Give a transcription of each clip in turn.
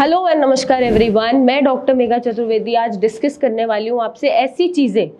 Hello and नमस्कार everyone, मैं doctor Megha Chaturvedi आज डिस्कस करने वाली हूँ आपसे ऐसी चीज़ें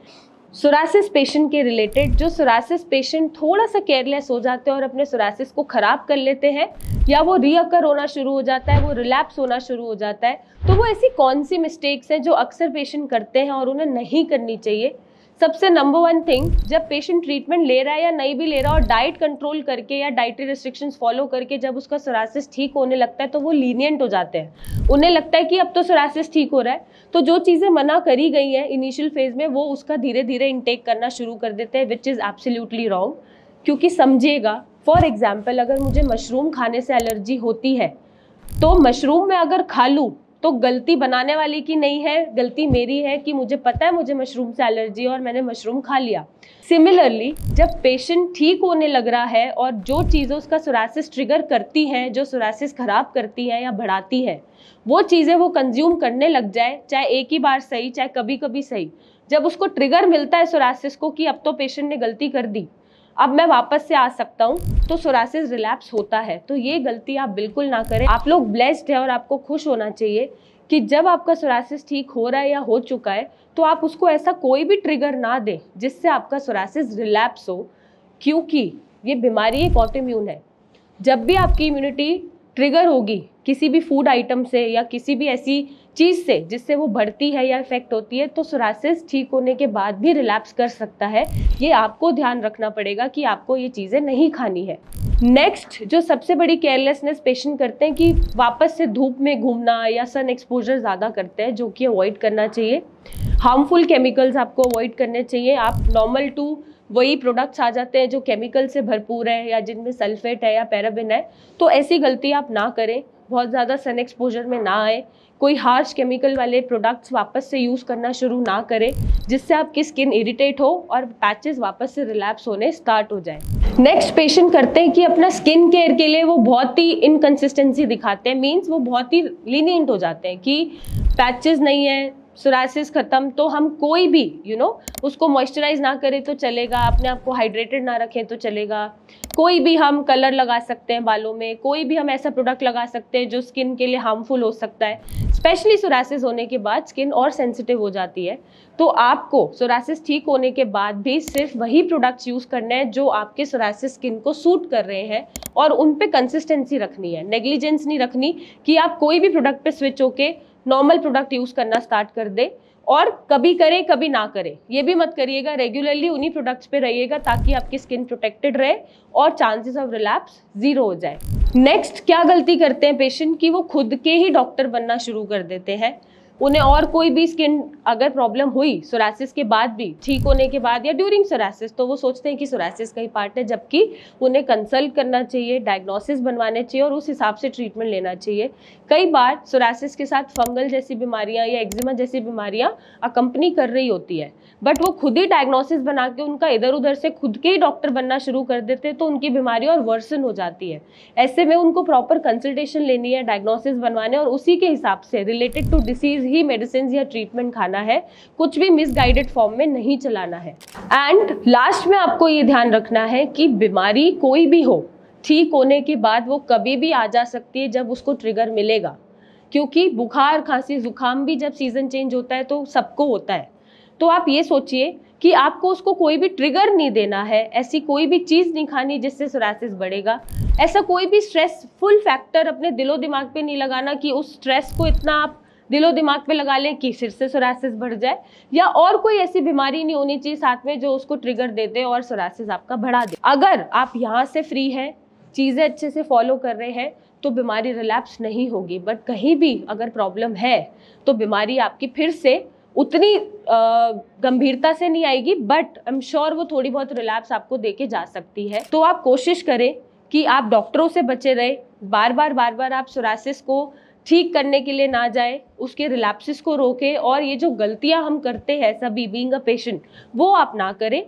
सोरासिस पेशेंट के रिलेटेड जो सोरासिस पेशेंट थोड़ा सा केयरलेस हो जाते हैं और अपने सोरासिस को ख़राब कर लेते हैं या वो रीअकर होना शुरू हो जाता है, वो रिलैप्स होना शुरू हो जाता है। तो वो ऐसी कौन सी मिस्टेक्स हैं जो अक्सर पेशेंट करते हैं और उन्हें नहीं करनी चाहिए। सबसे नंबर वन थिंग, जब पेशेंट ट्रीटमेंट ले रहा है या नहीं भी ले रहा और डाइट कंट्रोल करके या डाइटरी रिस्ट्रिक्शंस फॉलो करके जब उसका सोरासिस ठीक होने लगता है तो वो लीनियंट हो जाते हैं। उन्हें लगता है कि अब तो सोरासिस ठीक हो रहा है, तो जो चीज़ें मना करी गई हैं इनिशियल फेज़ में वो उसका धीरे धीरे इंटेक करना शुरू कर देते हैं, विच इज़ एब्सोल्युटली रॉन्ग। क्योंकि समझिएगा, फॉर एग्जाम्पल अगर मुझे मशरूम खाने से एलर्जी होती है तो मशरूम मैं अगर खा लूँ तो गलती बनाने वाली की नहीं है, गलती मेरी है कि मुझे पता है मुझे मशरूम से एलर्जी है और मैंने मशरूम खा लिया। सिमिलरली जब पेशेंट ठीक होने लग रहा है और जो चीज़ें उसका सोरासिस ट्रिगर करती हैं, जो सोरासिस ख़राब करती हैं या बढ़ाती है, वो चीज़ें वो कंज्यूम करने लग जाए, चाहे एक ही बार सही चाहे कभी कभी सही, जब उसको ट्रिगर मिलता है सोरासिस को कि अब तो पेशेंट ने गलती कर दी, अब मैं वापस से आ सकता हूँ, तो सोरासिस रिलैप्स होता है। तो ये गलती आप बिल्कुल ना करें। आप लोग ब्लेस्ड हैं और आपको खुश होना चाहिए कि जब आपका सोरासिस ठीक हो रहा है या हो चुका है तो आप उसको ऐसा कोई भी ट्रिगर ना दें जिससे आपका सोरासिस रिलैप्स हो, क्योंकि ये बीमारी एक ऑटोइम्यून है। जब भी आपकी इम्यूनिटी ट्रिगर होगी किसी भी फूड आइटम से या किसी भी ऐसी चीज़ से जिससे वो बढ़ती है या इफेक्ट होती है, तो सोरासिस ठीक होने के बाद भी रिलैप्स कर सकता है। ये आपको ध्यान रखना पड़ेगा कि आपको ये चीज़ें नहीं खानी है। नेक्स्ट जो सबसे बड़ी केयरलेसनेस पेशेंट करते हैं कि वापस से धूप में घूमना या सन एक्सपोजर ज़्यादा करते हैं, जो कि अवॉइड करना चाहिए। हार्मफुल केमिकल्स आपको अवॉइड करने चाहिए। आप नॉर्मल टू वही प्रोडक्ट्स आ जाते हैं जो केमिकल से भरपूर है या जिनमें सल्फेट है या पैराबिन है, तो ऐसी गलती आप ना करें। बहुत ज़्यादा सन एक्सपोजर में ना आए, कोई हार्श केमिकल वाले प्रोडक्ट्स वापस से यूज़ करना शुरू ना करें जिससे आपकी स्किन इरिटेट हो और पैचेस वापस से रिलैप्स होने स्टार्ट हो जाए। नेक्स्ट पेशेंट करते हैं कि अपना स्किन केयर के लिए वो बहुत ही इनकन्सिस्टेंसी दिखाते हैं, मीन्स वो बहुत ही लीनियंट हो जाते हैं कि पैचेस नहीं है, सोरासिस खत्म, तो हम कोई भी उसको मॉइस्चराइज ना करें तो चलेगा, अपने आप को हाइड्रेटेड ना रखें तो चलेगा, कोई भी हम कलर लगा सकते हैं बालों में, कोई भी हम ऐसा प्रोडक्ट लगा सकते हैं जो स्किन के लिए हार्मफुल हो सकता है। स्पेशली सोरासिस होने के बाद स्किन और सेंसिटिव हो जाती है, तो आपको सोरासिस ठीक होने के बाद भी सिर्फ वही प्रोडक्ट्स यूज़ करने हैं जो आपके सोरासिस स्किन को सूट कर रहे हैं और उन पर कंसिस्टेंसी रखनी है। नेग्लिजेंस नहीं रखनी कि आप कोई भी प्रोडक्ट पर स्विच होके नॉर्मल प्रोडक्ट यूज़ करना स्टार्ट कर दे, और कभी करें कभी ना करें ये भी मत करिएगा। रेगुलरली उन्हीं प्रोडक्ट्स पे रहिएगा ताकि आपकी स्किन प्रोटेक्टेड रहे और चांसेस ऑफ रिलैप्स ज़ीरो हो जाए। नेक्स्ट क्या गलती करते हैं पेशेंट कि वो खुद के ही डॉक्टर बनना शुरू कर देते हैं। उन्हें और कोई भी स्किन अगर प्रॉब्लम हुई सोरासिस के बाद भी, ठीक होने के बाद या ड्यूरिंग सोरासिस, तो वो सोचते हैं कि सोरासिस का ही पार्ट है, जबकि उन्हें कंसल्ट करना चाहिए, डायग्नोसिस बनवाने चाहिए और उस हिसाब से ट्रीटमेंट लेना चाहिए। कई बार सोरासिस के साथ फंगल जैसी बीमारियां या एक्जिमा जैसी बीमारियां अकम्पनी कर रही होती है, बट वो खुद ही डायग्नोसिस बना के उनका इधर उधर से खुद के ही डॉक्टर बनना शुरू कर देते हैं, तो उनकी बीमारी और वर्सन हो जाती है। ऐसे में उनको प्रॉपर कंसल्टेशन लेनी है, डायग्नोसिस बनवाने और उसी के हिसाब से रिलेटेड टू डिसीज ही मेडिसिन या ट्रीटमेंट खाना है, कुछ भी मिसगाइडेड फॉर्म में नहीं चलाना है। एंड लास्ट में आपको ये ध्यान रखना है कि बीमारी कोई भी हो, ठीक होने के बाद वो कभी भी आ जा सकती है जब उसको ट्रिगर मिलेगा, क्योंकि बुखार खांसी जुकाम भी जब सीजन चेंज होता है तो सबको होता है। तो आप ये सोचिए कि आपको उसको कोई भी ट्रिगर नहीं देना है, ऐसी कोई भी चीज़ नहीं खानी जिससे सोरासिस बढ़ेगा, ऐसा कोई भी स्ट्रेसफुल फैक्टर अपने दिलो दिमाग पे नहीं लगाना कि उस स्ट्रेस को इतना आप दिलो दिमाग पे लगा लें कि फिर से सोरासिस बढ़ जाए, या और कोई ऐसी बीमारी नहीं होनी चाहिए साथ में जो उसको ट्रिगर दे दे और सोरासिस आपका बढ़ा दे। अगर आप यहाँ से फ्री हैं, चीज़ें अच्छे से फॉलो कर रहे हैं, तो बीमारी रिलैप्स नहीं होगी, बट कहीं भी अगर प्रॉब्लम है तो बीमारी आपकी फिर से उतनी गंभीरता से नहीं आएगी, बट आई एम श्योर वो थोड़ी बहुत रिलैप्स आपको देके जा सकती है। तो आप कोशिश करें कि आप डॉक्टरों से बचे रहे, बार बार आप सोरासिस को ठीक करने के लिए ना जाए, उसके रिलैप्सिस को रोके, और ये जो गलतियां हम करते हैं सभी बीइंग अ पेशेंट, वो आप ना करें।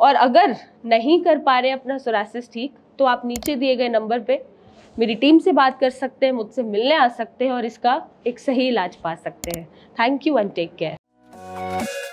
और अगर नहीं कर पा रहे अपना सोरासिस ठीक, तो आप नीचे दिए गए नंबर पे मेरी टीम से बात कर सकते हैं, मुझसे मिलने आ सकते हैं और इसका एक सही इलाज पा सकते हैं। Thank you and take care.